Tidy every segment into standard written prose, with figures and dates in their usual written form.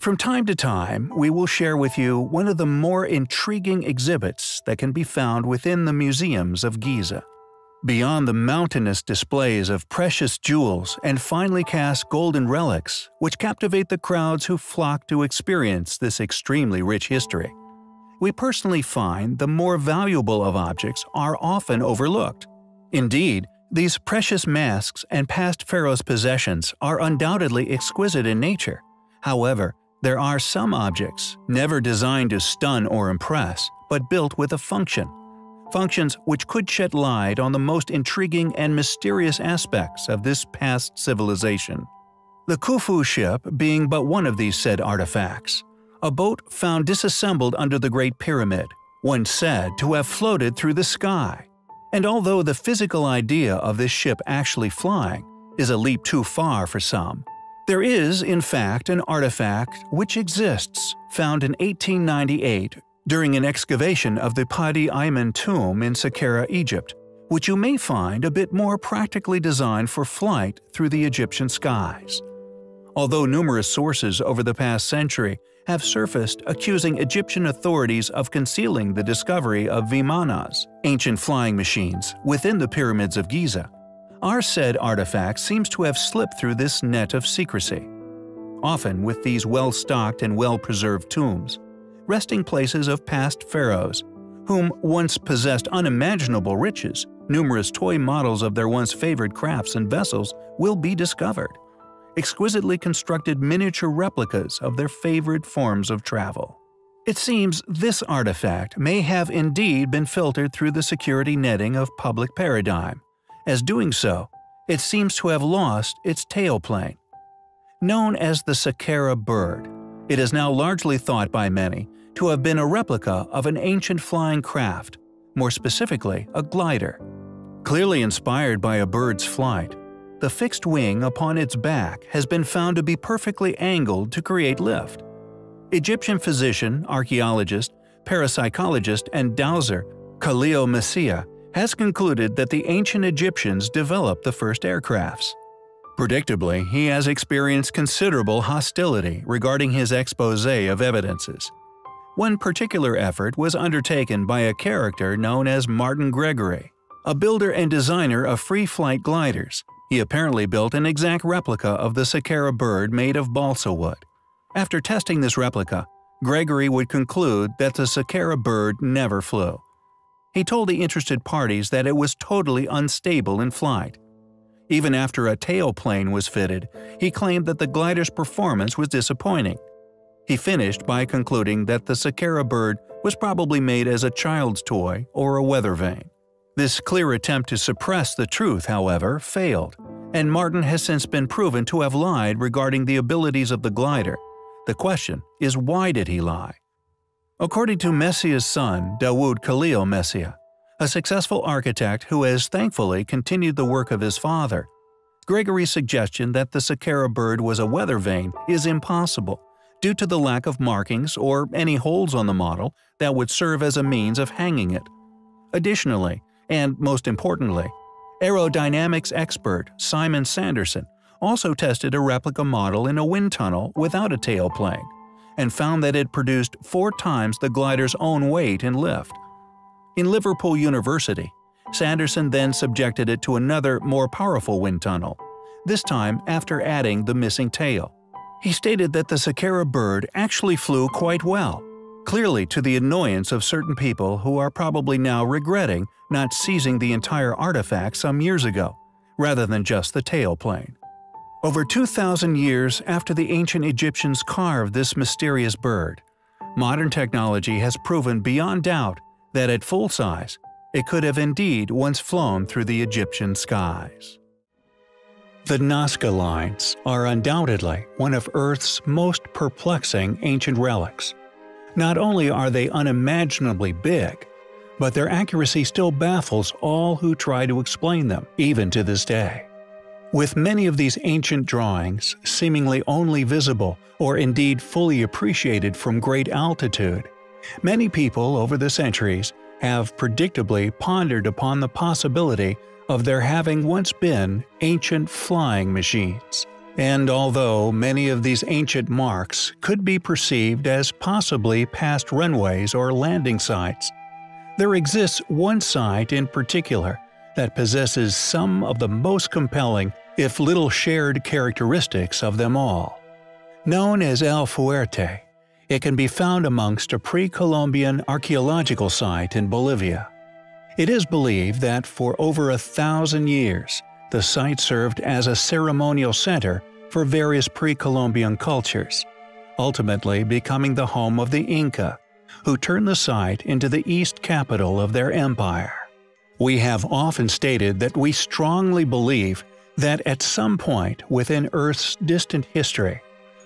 From time to time, we will share with you one of the more intriguing exhibits that can be found within the museums of Giza. Beyond the mountainous displays of precious jewels and finely cast golden relics, which captivate the crowds who flock to experience this extremely rich history, we personally find the more valuable of objects are often overlooked. Indeed, these precious masks and past pharaohs' possessions are undoubtedly exquisite in nature. However, there are some objects, never designed to stun or impress, but built with a function. Functions which could shed light on the most intriguing and mysterious aspects of this past civilization. The Khufu ship being but one of these said artifacts. A boat found disassembled under the Great Pyramid, once said to have floated through the sky. And although the physical idea of this ship actually flying is a leap too far for some, there is, in fact, an artifact which exists, found in 1898 during an excavation of the Padi Ayman tomb in Saqqara, Egypt, which you may find a bit more practically designed for flight through the Egyptian skies. Although numerous sources over the past century have surfaced accusing Egyptian authorities of concealing the discovery of vimanas, ancient flying machines, within the pyramids of Giza, our said artifact seems to have slipped through this net of secrecy. Often with these well-stocked and well-preserved tombs, resting places of past pharaohs, whom once possessed unimaginable riches, numerous toy models of their once favored crafts and vessels will be discovered, exquisitely constructed miniature replicas of their favorite forms of travel. It seems this artifact may have indeed been filtered through the security netting of public paradigm. As doing so, it seems to have lost its tailplane. Known as the Saqqara bird, it is now largely thought by many to have been a replica of an ancient flying craft, more specifically a glider. Clearly inspired by a bird's flight, the fixed wing upon its back has been found to be perfectly angled to create lift. Egyptian physician, archaeologist, parapsychologist, and dowser Khalil Messiha has concluded that the ancient Egyptians developed the first aircrafts. Predictably, he has experienced considerable hostility regarding his exposé of evidences. One particular effort was undertaken by a character known as Martin Gregory, a builder and designer of free-flight gliders. He apparently built an exact replica of the Saqqara bird made of balsa wood. After testing this replica, Gregory would conclude that the Saqqara bird never flew. He told the interested parties that it was totally unstable in flight. Even after a tailplane was fitted, he claimed that the glider's performance was disappointing. He finished by concluding that the Saqqara bird was probably made as a child's toy or a weather vane. This clear attempt to suppress the truth, however, failed, and Martin has since been proven to have lied regarding the abilities of the glider. The question is, why did he lie? According to Messiha's son, Dawoud Khalil Messiha, a successful architect who has thankfully continued the work of his father, Gregory's suggestion that the Saqqara bird was a weather vane is impossible due to the lack of markings or any holes on the model that would serve as a means of hanging it. Additionally, and most importantly, aerodynamics expert Simon Sanderson also tested a replica model in a wind tunnel without a tailplane, and found that it produced 4 times the glider's own weight in lift. In Liverpool University, Sanderson then subjected it to another, more powerful wind tunnel, this time after adding the missing tail. He stated that the Saqqara bird actually flew quite well, clearly to the annoyance of certain people who are probably now regretting not seizing the entire artifact some years ago, rather than just the tailplane. Over 2,000 years after the ancient Egyptians carved this mysterious bird, modern technology has proven beyond doubt that at full size, it could have indeed once flown through the Egyptian skies. The Nazca lines are undoubtedly one of Earth's most perplexing ancient relics. Not only are they unimaginably big, but their accuracy still baffles all who try to explain them, even to this day. With many of these ancient drawings seemingly only visible or indeed fully appreciated from great altitude, many people over the centuries have predictably pondered upon the possibility of there having once been ancient flying machines. And although many of these ancient marks could be perceived as possibly past runways or landing sites, there exists one site in particular that possesses some of the most compelling, if little shared, characteristics of them all. Known as El Fuerte, it can be found amongst a pre-Columbian archaeological site in Bolivia. It is believed that for over 1,000 years, the site served as a ceremonial center for various pre-Columbian cultures, ultimately becoming the home of the Inca, who turned the site into the east capital of their empire. We have often stated that we strongly believe that at some point within Earth's distant history,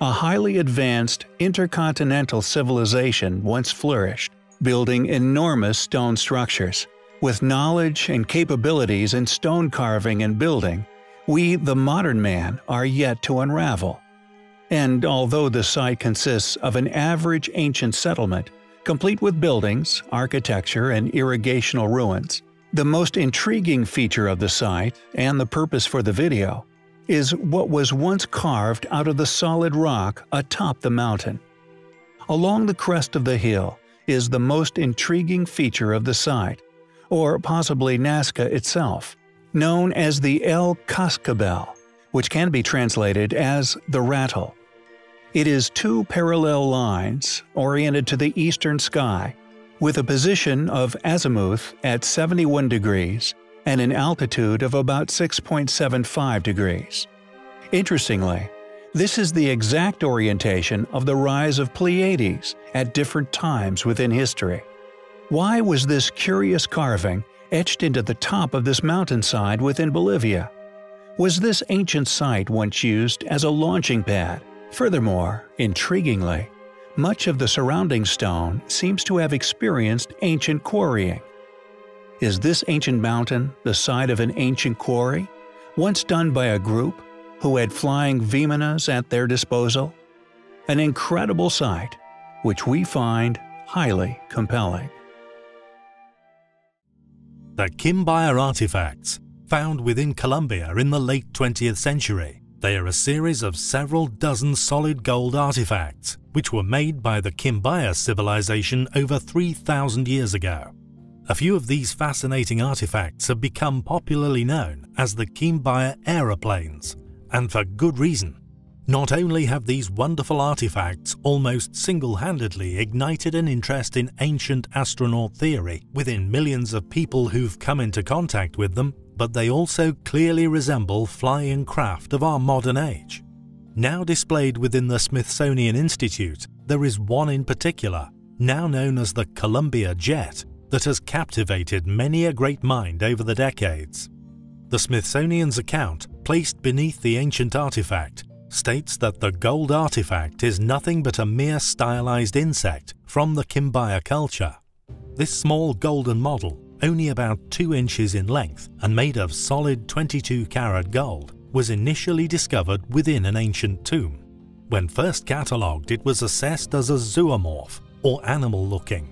a highly advanced intercontinental civilization once flourished, building enormous stone structures. With knowledge and capabilities in stone carving and building, we, the modern man, are yet to unravel. And although the site consists of an average ancient settlement, complete with buildings, architecture, and irrigational ruins, the most intriguing feature of the site, and the purpose for the video, is what was once carved out of the solid rock atop the mountain. Along the crest of the hill is the most intriguing feature of the site, or possibly Nazca itself, known as the El Cascabel, which can be translated as the rattle. It is two parallel lines oriented to the eastern sky, with a position of azimuth at 71 degrees and an altitude of about 6.75 degrees. Interestingly, this is the exact orientation of the rise of Pleiades at different times within history. Why was this curious carving etched into the top of this mountainside within Bolivia? Was this ancient site once used as a launching pad? Furthermore, intriguingly, much of the surrounding stone seems to have experienced ancient quarrying. Is this ancient mountain the site of an ancient quarry, once done by a group who had flying vimanas at their disposal? An incredible sight, which we find highly compelling. The Quimbaya artifacts, found within Colombia in the late 20th century, they are a series of several dozen solid gold artifacts, which were made by the Quimbaya civilization over 3,000 years ago. A few of these fascinating artifacts have become popularly known as the Quimbaya aeroplanes, and for good reason. Not only have these wonderful artifacts almost single-handedly ignited an interest in ancient astronaut theory within millions of people who've come into contact with them, but they also clearly resemble flying craft of our modern age. Now displayed within the Smithsonian Institute, there is one in particular, now known as the Colombia jet, that has captivated many a great mind over the decades. The Smithsonian's account, placed beneath the ancient artifact, states that the gold artifact is nothing but a mere stylized insect from the Quimbaya culture. This small golden model, only about 2 inches in length and made of solid 22-karat gold, was initially discovered within an ancient tomb. When first catalogued, it was assessed as a zoomorph, or animal-looking.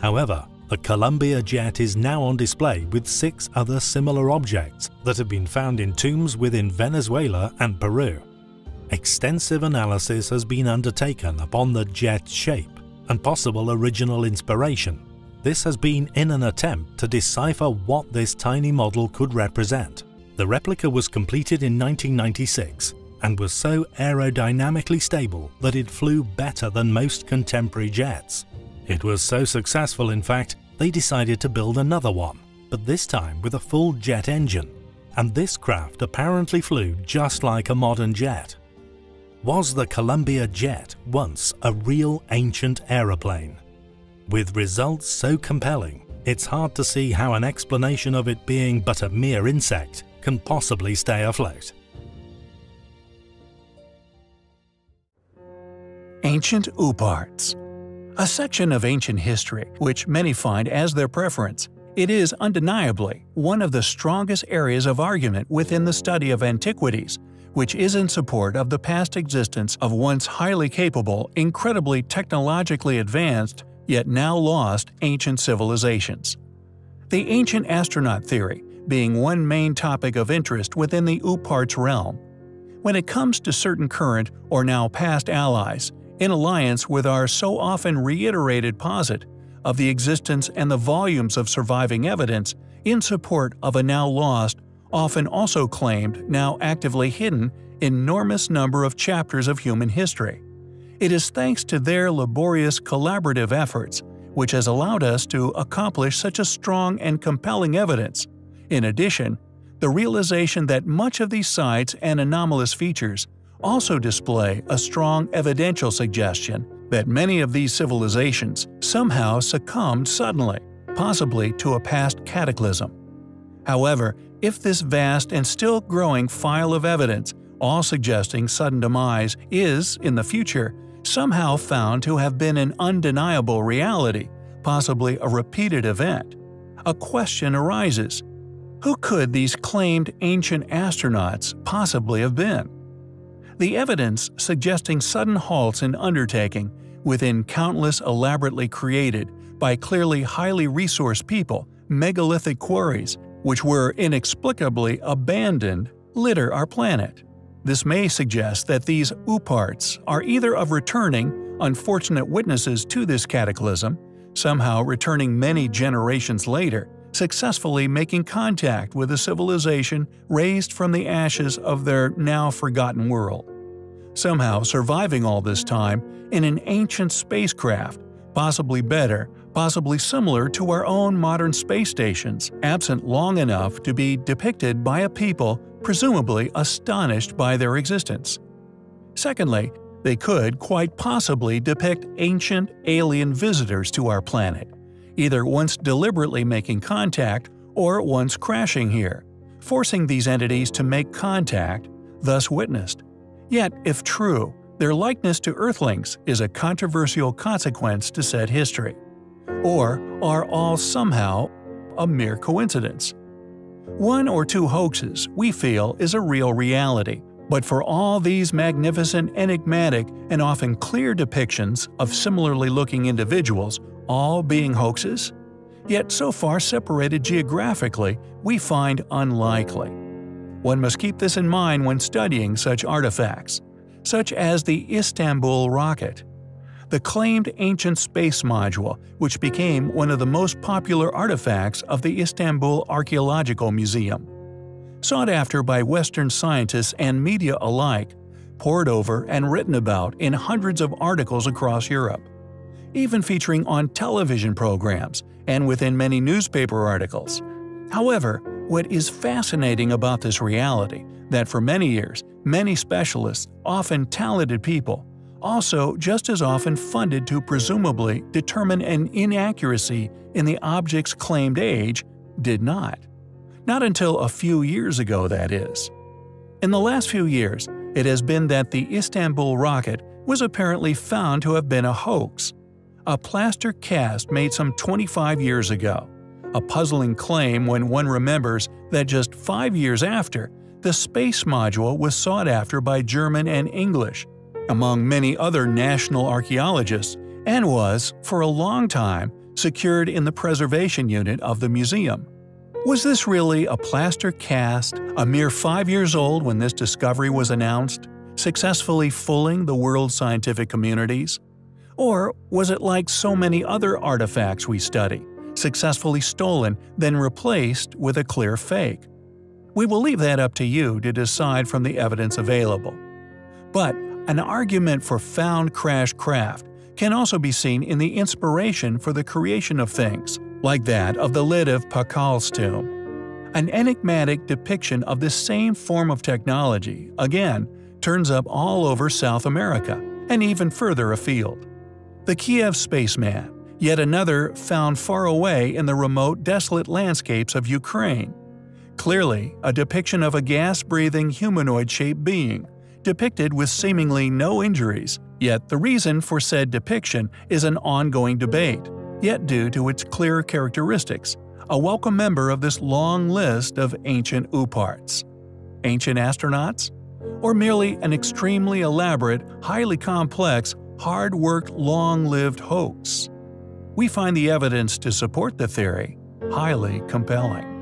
However, the Columbia jet is now on display with 6 other similar objects that have been found in tombs within Venezuela and Peru. Extensive analysis has been undertaken upon the jet's shape and possible original inspiration. This has been in an attempt to decipher what this tiny model could represent. The replica was completed in 1996 and was so aerodynamically stable that it flew better than most contemporary jets. It was so successful, in fact, they decided to build another one, but this time with a full jet engine, and this craft apparently flew just like a modern jet. Was the Columbia jet once a real ancient aeroplane? With results so compelling, it's hard to see how an explanation of it being but a mere insect can possibly stay afloat. Ancient Ooparts. A section of ancient history which many find as their preference, it is undeniably one of the strongest areas of argument within the study of antiquities, which is in support of the past existence of once highly capable, incredibly technologically advanced, yet now lost ancient civilizations. The ancient astronaut theory being one main topic of interest within the Ooparts realm. when it comes to certain current or now past allies, in alliance with our so often reiterated posit of the existence and the volumes of surviving evidence in support of a now lost, often also claimed, now actively hidden, enormous number of chapters of human history. It is thanks to their laborious collaborative efforts which has allowed us to accomplish such a strong and compelling evidence. In addition, the realization that much of these sites and anomalous features also display a strong evidential suggestion that many of these civilizations somehow succumbed suddenly, possibly to a past cataclysm. However, if this vast and still growing file of evidence, all suggesting sudden demise, is, in the future, somehow found to have been an undeniable reality, possibly a repeated event, a question arises: who could these claimed ancient astronauts possibly have been? The evidence suggesting sudden halts in undertaking within countless elaborately created by clearly highly resourced people megalithic quarries which were inexplicably abandoned litter our planet. This may suggest that these Ooparts are either of returning, unfortunate witnesses to this cataclysm, somehow returning many generations later, successfully making contact with a civilization raised from the ashes of their now-forgotten world. Somehow surviving all this time in an ancient spacecraft, possibly better, possibly similar to our own modern space stations, absent long enough to be depicted by a people presumably astonished by their existence. Secondly, they could quite possibly depict ancient alien visitors to our planet, either once deliberately making contact or once crashing here, forcing these entities to make contact, thus witnessed. Yet, if true, their likeness to Earthlings is a controversial consequence to said history. Or are all somehow a mere coincidence? One or two hoaxes, we feel, is a real reality, but for all these magnificent, enigmatic, and often clear depictions of similarly looking individuals, all being hoaxes? Yet so far separated geographically, we find unlikely. One must keep this in mind when studying such artifacts, such as the Istanbul rocket, the claimed ancient space module which became one of the most popular artifacts of the Istanbul Archaeological Museum. Sought after by Western scientists and media alike, pored over and written about in hundreds of articles across Europe, even featuring on television programs and within many newspaper articles. However, what is fascinating about this reality that for many years, many specialists, often talented people, also just as often funded to presumably determine an inaccuracy in the object's claimed age, did not. Not until a few years ago, that is. In the last few years, it has been that the Istanbul rocket was apparently found to have been a hoax, a plaster cast made some 25 years ago, a puzzling claim when one remembers that just 5 years after, the space module was sought after by German and English, among many other national archaeologists, and was, for a long time, secured in the preservation unit of the museum. Was this really a plaster cast, a mere 5 years old when this discovery was announced, successfully fooling the world's scientific communities? Or was it like so many other artifacts we study, successfully stolen, then replaced with a clear fake? We will leave that up to you to decide from the evidence available. But an argument for found crashed craft can also be seen in the inspiration for the creation of things, like that of the lid of Pakal's tomb. An enigmatic depiction of this same form of technology, again, turns up all over South America and even further afield. The Kiev spaceman, yet another found far away in the remote, desolate landscapes of Ukraine. Clearly, a depiction of a gas-breathing, humanoid-shaped being, depicted with seemingly no injuries, yet the reason for said depiction is an ongoing debate, yet due to its clear characteristics, a welcome member of this long list of ancient Ooparts. Ancient astronauts? Or merely an extremely elaborate, highly complex, hard-worked, long-lived hoax? We find the evidence to support the theory highly compelling.